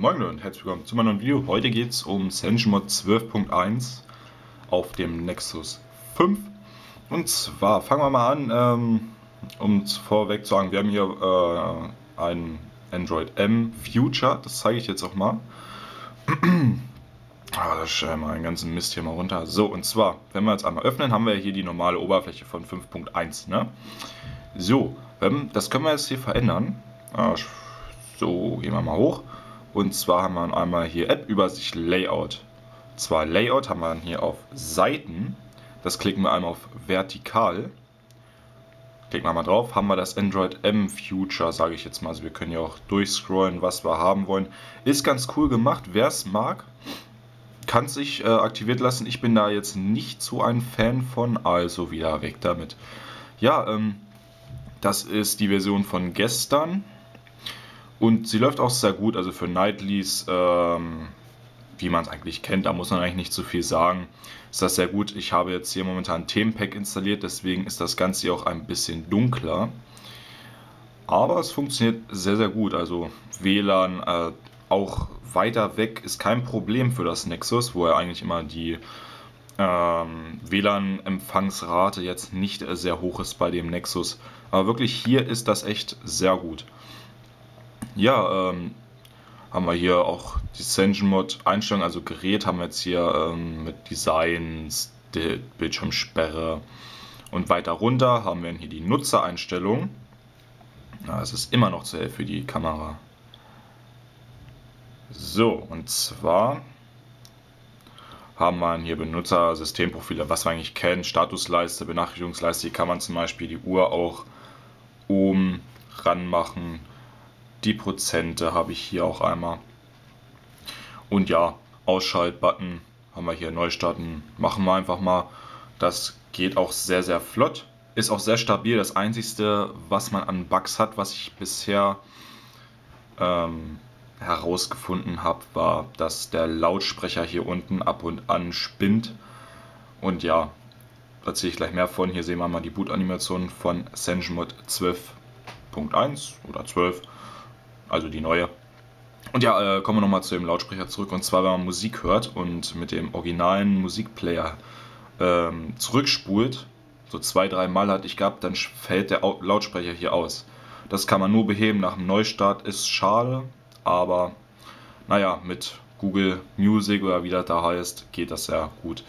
Moin und herzlich willkommen zu meinem neuen Video. Heute geht es um CyanogenMod 12.1 auf dem Nexus 5. Und zwar fangen wir mal an, um es vorweg zu sagen, wir haben hier ein Android M Future, das zeige ich jetzt auch mal. Da schreibe ich mal den ganzen Mist hier mal runter. So, und zwar, wenn wir jetzt einmal öffnen, haben wir hier die normale Oberfläche von 5.1. Ne? So, das können wir jetzt hier verändern. So, gehen wir mal hoch. Und zwar haben wir einmal hier App-Übersicht Layout. Zwar Layout haben wir dann hier auf Seiten. Das klicken wir einmal auf Vertikal. Klicken wir mal drauf, haben wir das Android M Future, sage ich jetzt mal. Also wir können ja auch durchscrollen, was wir haben wollen. Ist ganz cool gemacht, wer es mag, kann es sich aktiviert lassen. Ich bin da jetzt nicht so ein Fan von, also wieder weg damit. Ja, das ist die Version von gestern. Und sie läuft auch sehr gut, also für Nightlies, wie man es eigentlich kennt, da muss man eigentlich nicht so viel sagen, ist das sehr gut. Ich habe jetzt hier momentan ein Themenpack installiert, deswegen ist das Ganze hier auch ein bisschen dunkler. Aber es funktioniert sehr, sehr gut, also WLAN auch weiter weg ist kein Problem für das Nexus, wo ja eigentlich immer die WLAN-Empfangsrate jetzt nicht sehr hoch ist bei dem Nexus. Aber wirklich hier ist das echt sehr gut. Ja, haben wir hier auch die CyanogenMod Einstellungen, also Gerät haben wir jetzt hier mit Designs, Bildschirmsperre und weiter runter haben wir hier die Nutzereinstellungen. Ja, es ist immer noch zu hell für die Kamera. So, und zwar haben wir hier Benutzer, Systemprofile, was wir eigentlich kennen, Statusleiste, Benachrichtigungsleiste, hier kann man zum Beispiel die Uhr auch oben ranmachen. Die Prozente habe ich hier auch einmal. Und ja, Ausschaltbutton haben wir hier, Neustarten machen wir einfach mal. Das geht auch sehr, sehr flott. Ist auch sehr stabil. Das Einzige, was man an Bugs hat, was ich bisher herausgefunden habe, war, dass der Lautsprecher hier unten ab und an spinnt. Und ja, da erzähle ich gleich mehr von. Hier sehen wir mal die Boot-Animation von CyanogenMod 12.1 oder 12. Also die neue. Und ja, kommen wir nochmal zu dem Lautsprecher zurück. Und zwar, wenn man Musik hört und mit dem originalen Musikplayer zurückspult, so 2-3 Mal hatte ich gehabt, dann fällt der Lautsprecher hier aus. Das kann man nur beheben nach dem Neustart, ist schade, aber naja, mit Google Music oder wie das da heißt, geht das ja gut.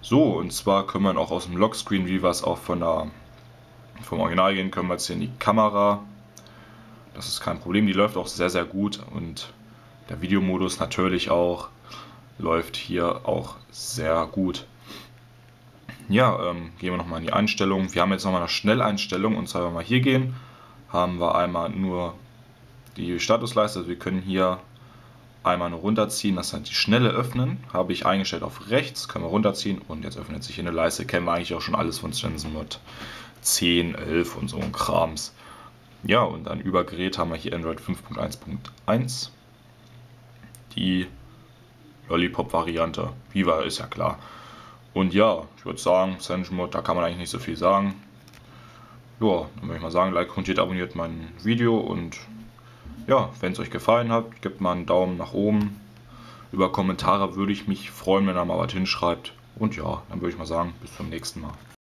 So, und zwar können wir auch aus dem Lockscreen, wie wir es auch vom Original gehen, können wir jetzt hier in die Kamera. Das ist kein Problem, die läuft auch sehr, sehr gut und der Videomodus natürlich auch, läuft hier auch sehr gut. Ja, gehen wir nochmal in die Einstellungen. Wir haben jetzt nochmal eine Schnelleinstellung und zwar, wenn wir hier gehen, haben wir einmal nur die Statusleiste. Also wir können hier einmal nur runterziehen, das heißt die Schnelle öffnen, habe ich eingestellt auf rechts, können wir runterziehen und jetzt öffnet sich hier eine Leiste. Kennen wir eigentlich auch schon alles von CyanogenMod 10, 11 und so ein Krams. Ja, und dann über Gerät haben wir hier Android 5.1.1. Die Lollipop-Variante. Viva ist ja klar. Und ja, ich würde sagen, CyanogenMod, da kann man eigentlich nicht so viel sagen. Ja, dann würde ich mal sagen, like, kommentiert, abonniert mein Video. Und ja, wenn es euch gefallen hat, gebt mal einen Daumen nach oben. Über Kommentare würde ich mich freuen, wenn ihr mal was hinschreibt. Und ja, dann würde ich mal sagen, bis zum nächsten Mal.